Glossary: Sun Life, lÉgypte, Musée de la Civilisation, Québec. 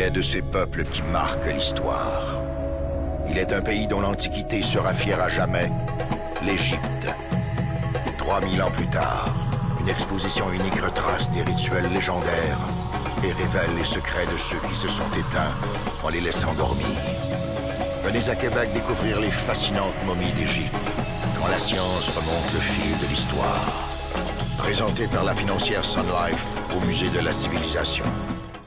est de ces peuples qui marquent l'histoire. Il est un pays dont l'Antiquité sera fière à jamais, l'Égypte. 3000 ans plus tard, une exposition unique retrace des rituels légendaires et révèle les secrets de ceux qui se sont éteints en les laissant dormir. Venez à Québec découvrir les fascinantes momies d'Égypte, quand la science remonte le fil de l'histoire. Présenté par la financière Sun Life au Musée de la Civilisation.